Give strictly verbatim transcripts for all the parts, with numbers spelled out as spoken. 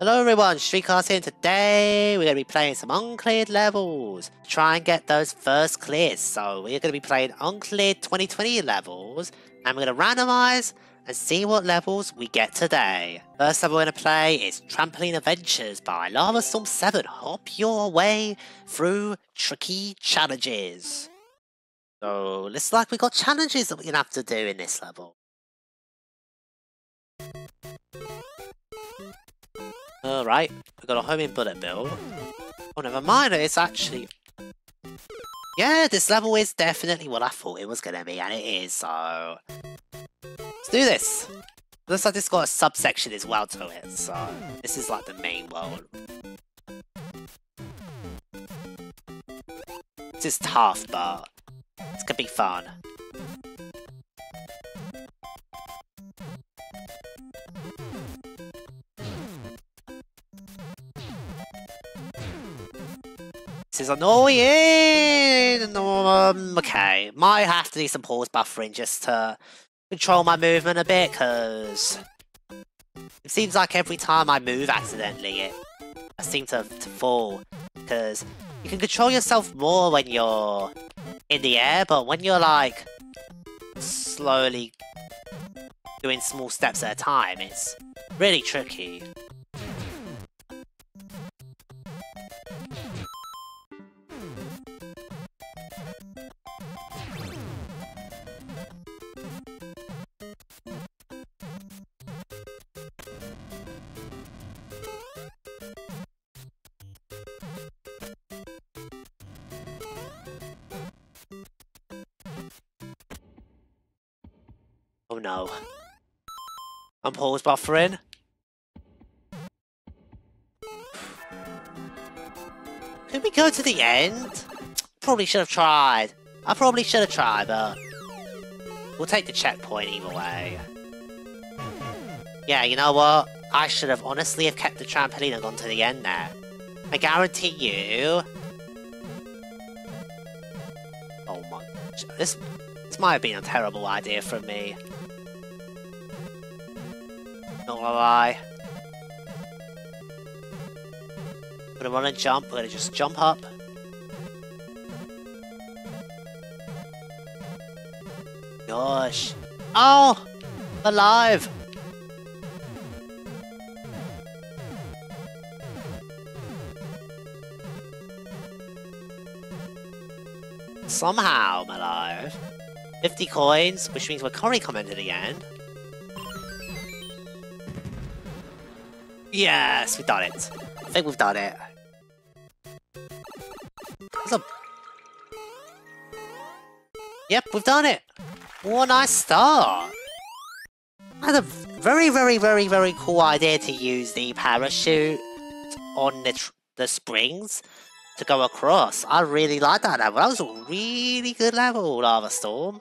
Hello everyone, StreetCarz here, and today we're going to be playing some uncleared levels. Try and get those first clears. So we're going to be playing uncleared twenty twenty levels, and we're going to randomise and see what levels we get today. First level we're going to play is Trampoline Adventures by LavaStorm seven. Hop your way through tricky challenges. So looks like we've got challenges that we're going to have to do in this level. Alright, we've got a homing bullet bill. Oh, never mind, it's actually... Yeah, this level is definitely what I thought it was going to be, and it is, so... Let's do this! Looks like it's got a subsection as well to it, so... This is like the main world. This is tough, but... This could be fun. Is annoying! Um, okay, might have to do some pause buffering just to control my movement a bit, because it seems like every time I move accidentally, it I seem to, to fall. Because you can control yourself more when you're in the air, but when you're like slowly doing small steps at a time, it's really tricky. Oh no. I'm pause buffering. Could we go to the end? Probably should have tried. I probably should have tried, but... We'll take the checkpoint either way. Yeah, you know what? I should have honestly have kept the trampoline and gone to the end there. I guarantee you... Oh my... This, this might have been a terrible idea from me. Not gonna lie. We're gonna wanna jump, we're gonna just jump up. Gosh. Oh! Alive! Somehow I'm alive. fifty coins, which means we're currently coming to the end. Yes, we've done it. I think we've done it. A... Yep, we've done it. What a nice start. I had a very, very, very, very cool idea to use the parachute on the, tr the springs to go across. I really like that level. That was a really good level, LavaStorm.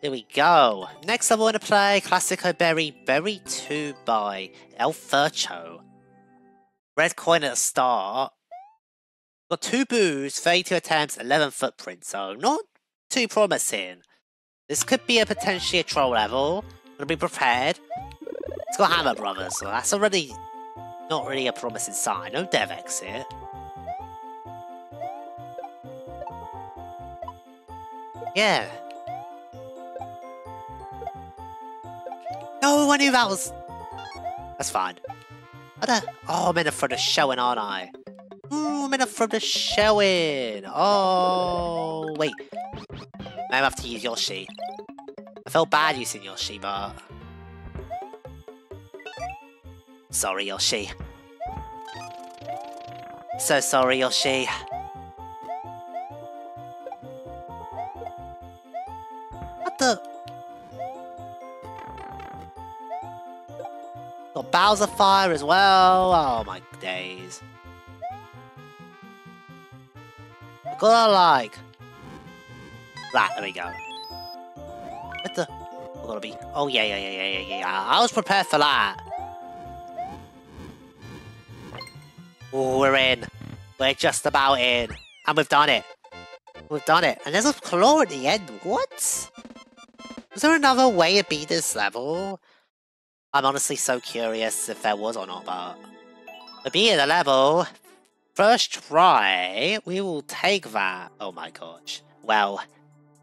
There we go. Next I want to play Classico Berry Berry two by El Fercho. Red coin at the start. Got two boos, thirty-two attempts, eleven footprints, so not too promising. This could be a potentially a troll level. Gotta be prepared. It's got Hammer Brothers, so that's already not really a promising sign. No dev exit. Yeah. No, I knew that was... That's fine. I don't... Oh, I'm in for the showing, aren't I? Ooh, I'm in for the showing. Oh, wait. Maybe I have to use Yoshi. I felt bad using Yoshi, but... Sorry, Yoshi. So sorry, Yoshi. What the... Got Bowser Fire as well. Oh my days. I gotta like that. There we go. What the? I gotta be. Oh yeah, yeah, yeah, yeah, yeah, yeah. I was prepared for that. Oh, we're in. We're just about in, and we've done it. We've done it. And there's a claw at the end. What? Was there another way to beat this level? I'm honestly so curious if there was or not, but to be in the level first try. We will take that. Oh my gosh. Well,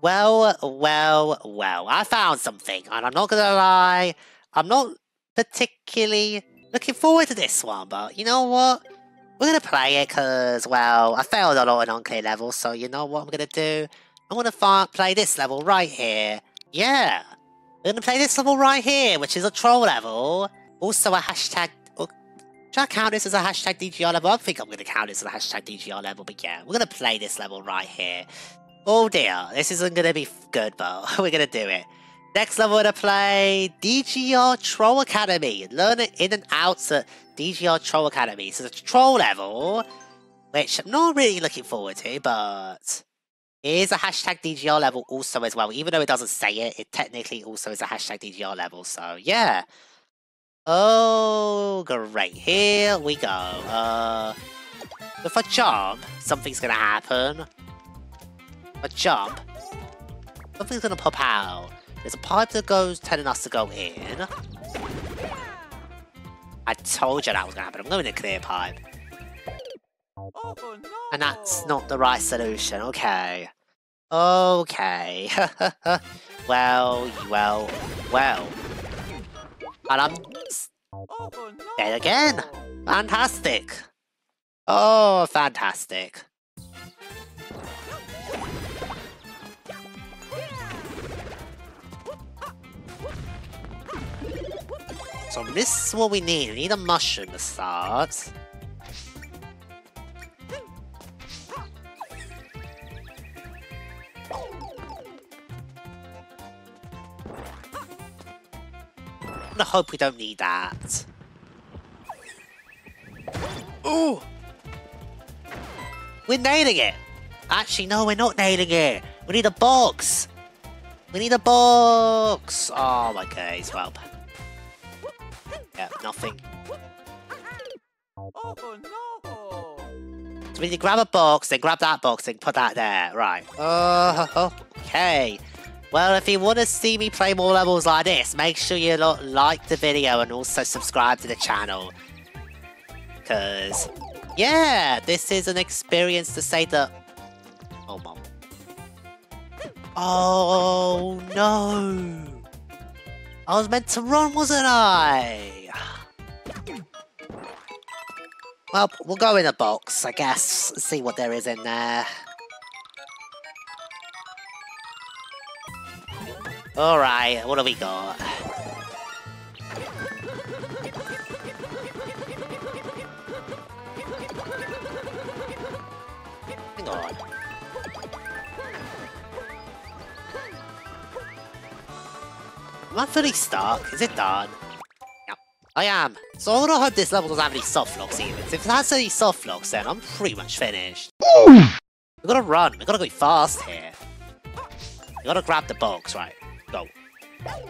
well, well, well. I found something, and I'm not gonna lie, I'm not particularly looking forward to this one, but you know what? We're gonna play it because, well, I failed a lot in unclear levels, so you know what I'm gonna do? I'm gonna find, play this level right here. Yeah! We're gonna play this level right here, which is a troll level. Also a hashtag... Oh, should I count this as a hashtag D G R level? I don't think I'm gonna count this as a hashtag D G R level, but yeah, we're gonna play this level right here. Oh dear, this isn't gonna be good, but we're gonna do it. Next level we're gonna play D G R Troll Academy. Learn it in and out at D G R Troll Academy. So it's a troll level, which I'm not really looking forward to, but it is a hashtag D G R level also as well. Even though it doesn't say it, it technically also is a hashtag D G R level. So yeah. Oh great! Here we go. Uh, if I jump, something's gonna happen. If I jump, something's gonna pop out. There's a pipe that goes telling us to go in. I told you that was gonna happen. I'm going in a clear pipe. Oh, no. And that's not the right solution. Okay. Okay. well, well, well. And I'm oh, no. dead again. Fantastic. Oh, fantastic. So this is what we need. We need a mushroom to start. I'm gonna hope we don't need that. Ooh! We're nailing it! Actually, no, we're not nailing it! We need a box! We need a box! Oh my days, well... Yeah, nothing. Oh, no. So we need to grab a box, then grab that box, then put that there. Right. Uh, okay. Well, if you want to see me play more levels like this, make sure you like the video and also subscribe to the channel. Because, yeah, this is an experience to say that... Oh, mom. Oh, no. I was meant to run, wasn't I? Well, we'll go in a box, I guess. See what there is in there. Alright, what have we got? Hang on. Am I fully stuck? Is it done? Yep, I am. So I don't hope this level doesn't have any soft locks even. If it has any soft locks, then I'm pretty much finished. We've gotta run. We've gotta go fast here. We've gotta grab the box, right? Go.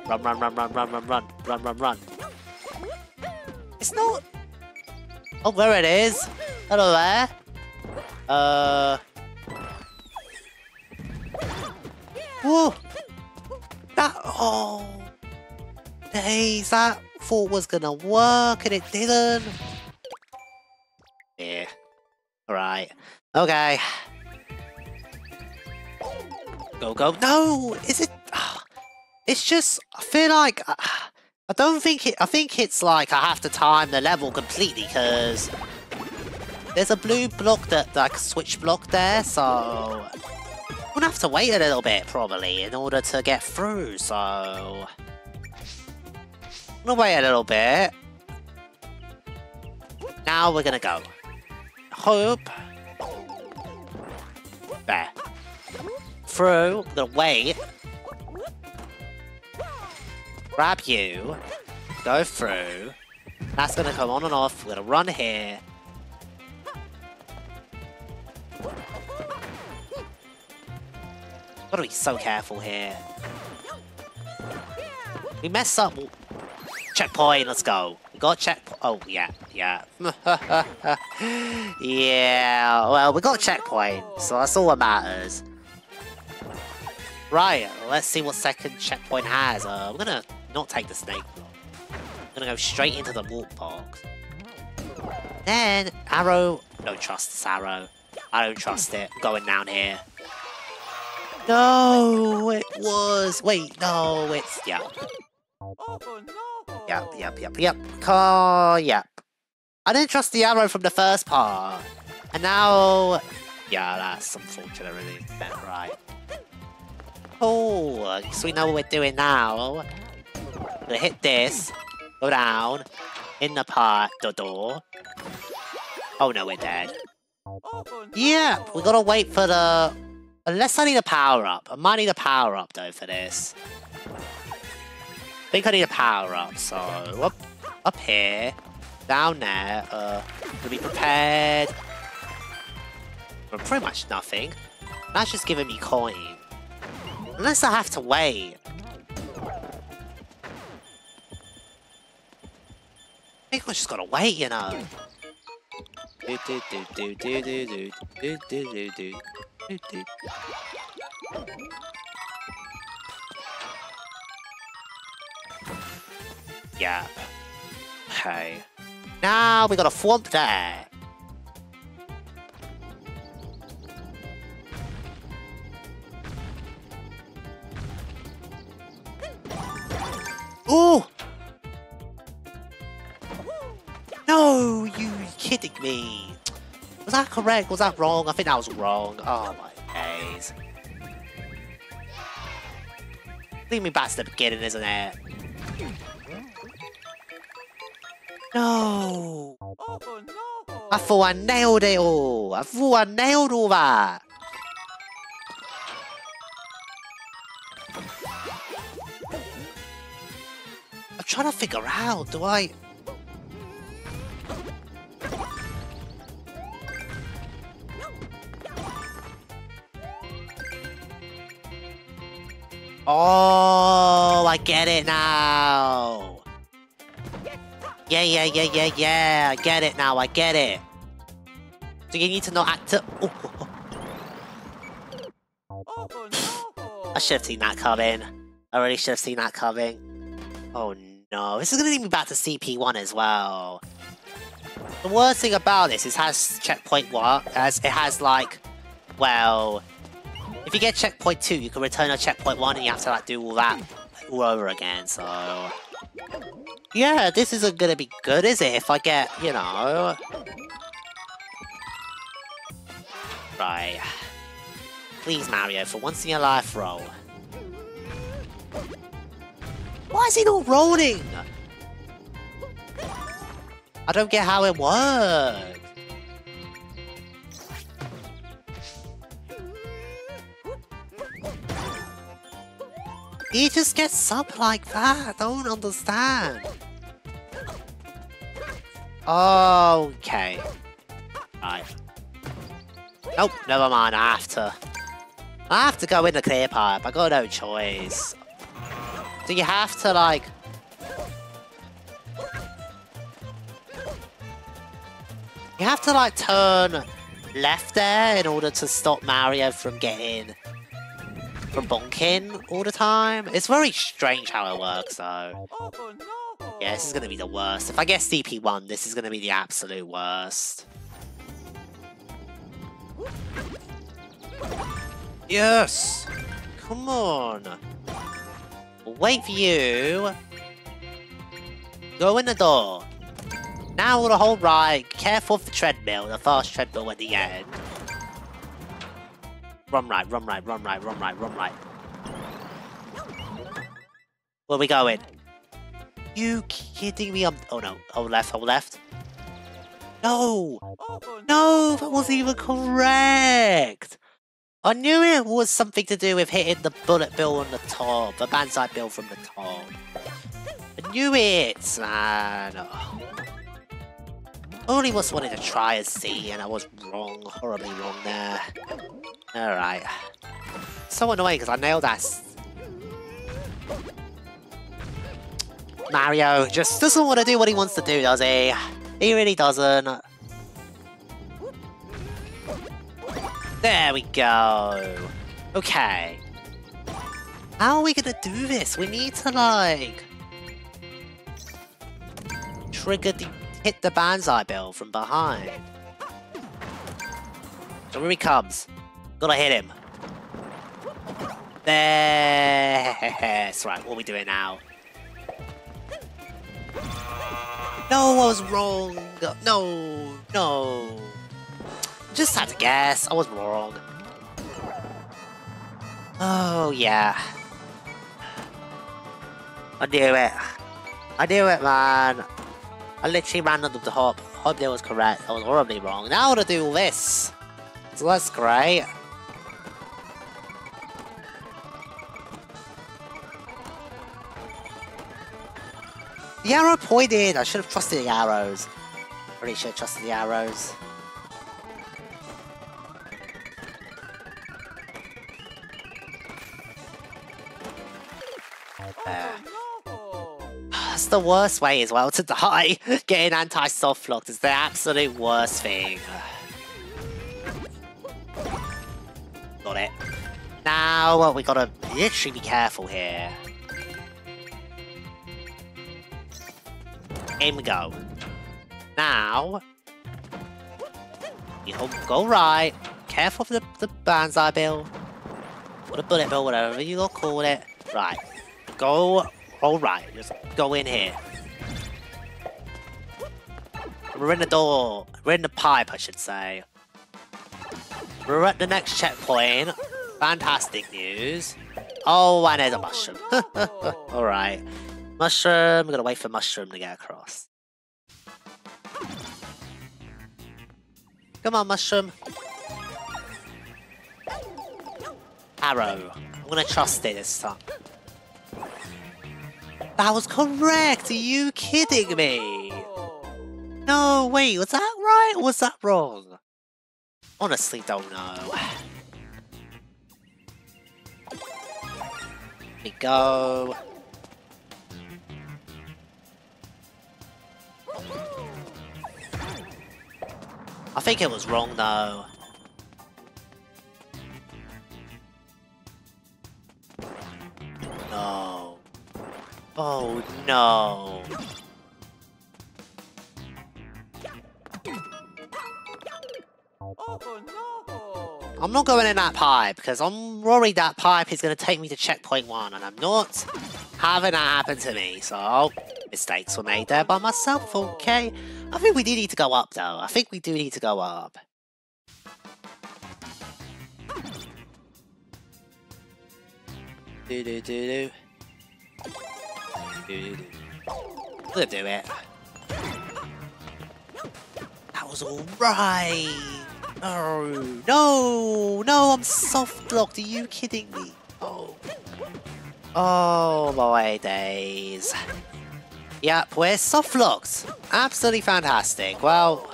Run, run, run, run, run, run, run, run, run, run. It's not... Oh, there it is. Hello there. Uh... Whoa! That... Oh... Days, that thought was gonna work and it didn't. Yeah. Alright. Okay. Go, go. No! Is it... It's just... I feel like... Uh, I don't think it... I think it's like I have to time the level completely because... There's a blue block that... Like a switch block there, so... I'm gonna have to wait a little bit, probably, in order to get through, so... I'm gonna wait a little bit. Now we're gonna go. Hope. There. Through. I'm gonna wait. Grab you. Go through. That's gonna come on and off. We're gonna run here. Gotta be so careful here. We mess up. Checkpoint, let's go. We got checkpoint. Oh, yeah, yeah. yeah, well, we got checkpoint, so that's all that matters. Right, let's see what second checkpoint has. Uh, I'm gonna not take the snake block. I'm gonna go straight into the warp box. Then arrow. Don't trust this arrow. I don't trust it. I'm going down here. No, it was. Wait, no, it's yeah. Oh no. Yep, yep, yep, yep. Car, yep. I didn't trust the arrow from the first part, and now, yeah, that's unfortunate. Really, right. Oh, so we know what we're doing now. I'm gonna hit this. Go down. In the part, the door. Oh no, we're dead. Yep, we gotta wait for the. Unless I need a power up. I might need a power up though for this. I think I need a power up. So up, up here, down there. Uh, to be prepared for pretty much nothing. That's just giving me coin. Unless I have to wait. I think I just gotta wait, you know. Do do do do do do do do do do do do. Yeah. Okay. Now we got a thwomp there. Ooh! No, you kidding me? Was that correct? Was that wrong? I think that was wrong. Oh my days. Lead me back to the beginning, isn't it? No. I thought I nailed it all. I thought I nailed all that. I'm trying to figure out, do I... Oh, I get it now. Yeah, yeah, yeah, yeah, yeah. I get it now. I get it. So you need to not act up. I should have seen that coming. I really should have seen that coming. Oh no, this is gonna lead me back to C P one as well. The worst thing about this is it has checkpoint what? As it has like, well. If you get checkpoint two, you can return to checkpoint one and you have to like do all that all over again, so... Yeah, this isn't gonna be good, is it? If I get, you know... Right. Please, Mario, for once in your life, roll. Why is he not rolling? I don't get how it works. He just gets up like that. I don't understand. Okay. Right. Nope, never mind. I have to. I have to go in the clear pipe. I got no choice. Do you have to, like. You have to, like, turn left there in order to stop Mario from getting. From bonking all the time. It's very strange how it works though. Yeah, this is gonna be the worst. If I get C P one, this is gonna be the absolute worst. Yes! Come on! We'll wait for you. Go in the door. Now on the whole ride, careful for the treadmill, the fast treadmill at the end. Run right, run right, run right, run right, run right. Where are we going? You kidding me? I'm... Oh no. Oh left, oh left. No! No! That wasn't even correct! I knew it was something to do with hitting the bullet bill on the top. The banzai bill from the top. I knew it, man. Oh. Only was wanted to try and see, and I was wrong, horribly wrong there. Alright. So annoying because I nailed that. Mario just doesn't want to do what he wants to do, does he? He really doesn't. There we go. Okay. How are we gonna do this? We need to like trigger the hit the bonsai bell from behind. So here he comes. Gotta hit him. That's right, what are we doing now? No, I was wrong. No, no. Just had to guess. I was wrong. Oh, yeah. I knew it. I knew it, man. I literally ran under the hop. Hope that was correct. I was horribly wrong. Now I want to do this. So that's great. The arrow pointed! I should have trusted the arrows. Pretty sure I trusted the arrows. There. That's the worst way as well to die. Getting anti-soft locked is the absolute worst thing. Got it. Now we gotta literally be careful here. In we go. Now, you go right. Careful for the, the bonsai bill. Or the bullet bill, whatever you call it. Right. Go, all right. Just go in here. We're in the door. We're in the pipe, I should say. We're at the next checkpoint. Fantastic news. Oh, and there's a mushroom. All right. Mushroom, we're gonna wait for mushroom to get across. Come on, mushroom. Arrow. I'm gonna trust it this time. That was correct! Are you kidding me? No, wait, was that right or was that wrong? Honestly, don't know. Here we go. I think it was wrong though. No. Oh no. I'm not going in that pipe because I'm worried that pipe is going to take me to checkpoint one and I'm not having that happen to me, so... Mistakes were made there by myself, okay? I think we do need to go up, though. I think we do need to go up. Do-do-do-do. Do-do-do. We'll do it. That was alright! No! No! No, I'm soft-locked, are you kidding me? Oh. Oh, my days. Yep, we're soft-locked. Absolutely fantastic. Well,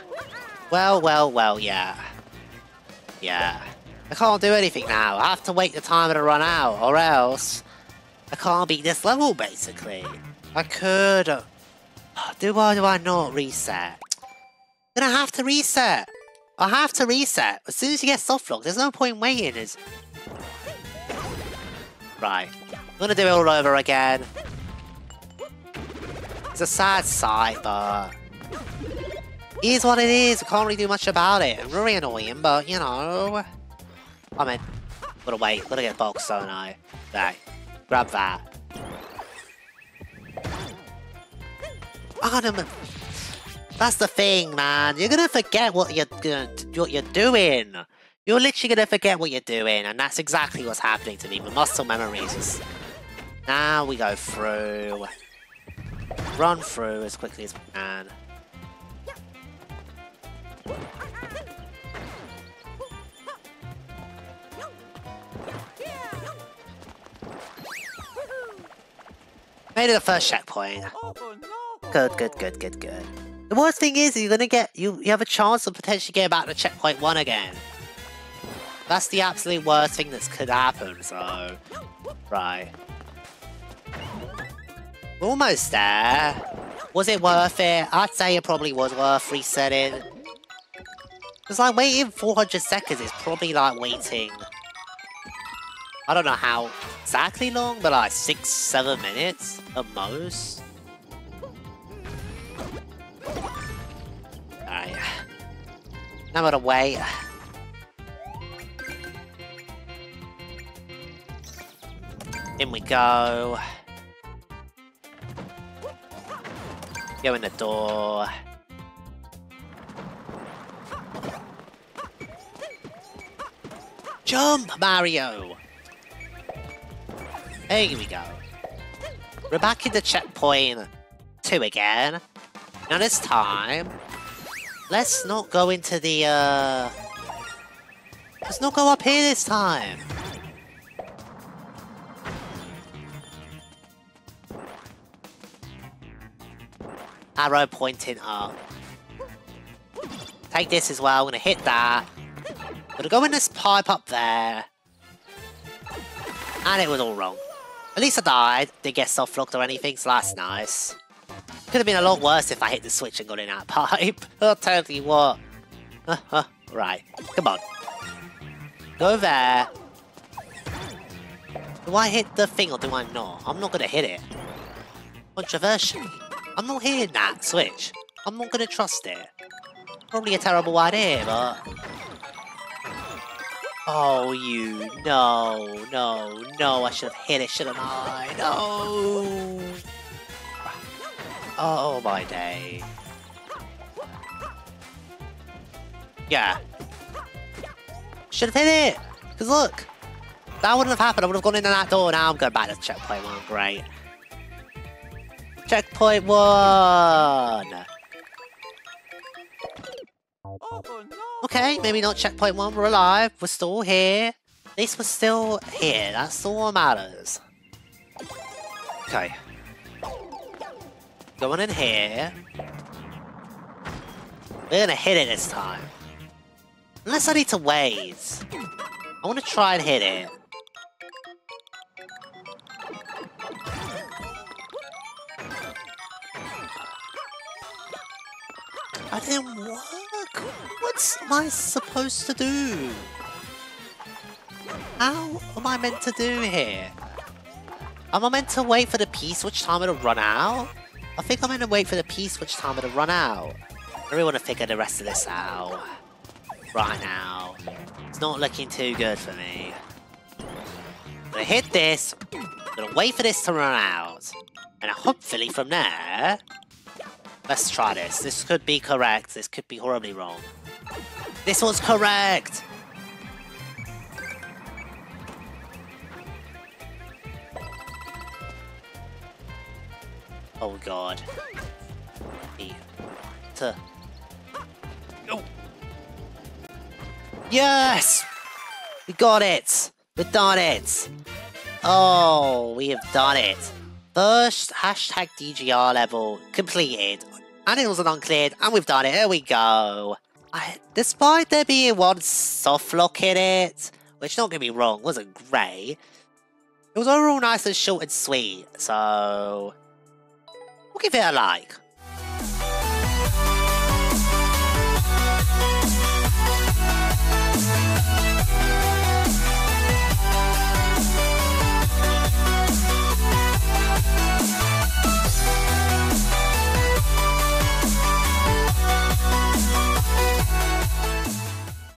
well, well, well, yeah. Yeah. I can't do anything now. I have to wait the timer to run out, or else I can't beat this level, basically. I could... Do I, do I not reset? Then I have to reset. I have to reset. As soon as you get soft-locked, there's no point waiting. It's... Right. I'm gonna do it all over again. It's a sad sight, but it is what it is. We can't really do much about it. It's really annoying, but you know. I mean, gotta wait. Gotta get a box, don't I? Right, grab that. Oh, no, that's the thing, man. You're gonna forget what you're gonna, what you're doing. You're literally gonna forget what you're doing, and that's exactly what's happening to me. My muscle memory is just... Now we go through. Run through as quickly as we can. Made it the first checkpoint. Good, good, good, good, good. The worst thing is you're gonna get you you have a chance of potentially getting back to checkpoint one again. That's the absolute worst thing that could happen, so right. Almost there. Was it worth it? I'd say it probably was worth resetting. Because like waiting four hundred seconds is probably like waiting. I don't know how exactly long, but like six, seven minutes at most. No other way. In we go. Go in the door. Jump, Mario! Here we go. We're back in the checkpoint two again. Now this time, let's not go into the, uh... let's not go up here this time. Arrow pointing up. Take this as well, I'm gonna hit that. Gonna go in this pipe up there. And it was all wrong. At least I died, didn't get soft locked or anything, so that's nice. Could have been a lot worse if I hit the switch and got in that pipe. I'll tell you what. Uh, uh, right, come on. Go there. Do I hit the thing or do I not? I'm not gonna hit it. Controversially. I'm not hitting that switch. I'm not gonna trust it. Probably a terrible idea, but... Oh, you. No, no, no. I should have hit it, shouldn't I? No! Oh, my day. Yeah. Should have hit it! Because look! That wouldn't have happened. I would have gone into that door. Now I'm going back to checkpoint one. Great. Checkpoint one! Okay, maybe not checkpoint one, we're alive, we're still here. At least we're still here, that's all that matters. Okay. Going in here. We're gonna hit it this time. Unless I need to wait. I wanna try and hit it. I didn't work! What am I supposed to do? How am I meant to do here? Am I meant to wait for the P switch timer to run out? I think I'm meant to wait for the P switch timer to run out. I really want to figure the rest of this out. Right now. It's not looking too good for me. I'm gonna hit this, I'm gonna wait for this to run out. And hopefully from there... Let's try this. This could be correct. This could be horribly wrong. This one's correct! Oh god. E to. No. Yes! We got it! We've done it! Oh, we have done it! First hashtag D G R level completed. And it wasn't uncleared, and we've done it, here we go. I, despite there being one soft lock in it, which not gonna be wrong, wasn't great. It was overall nice and short and sweet, so... We'll give it a like.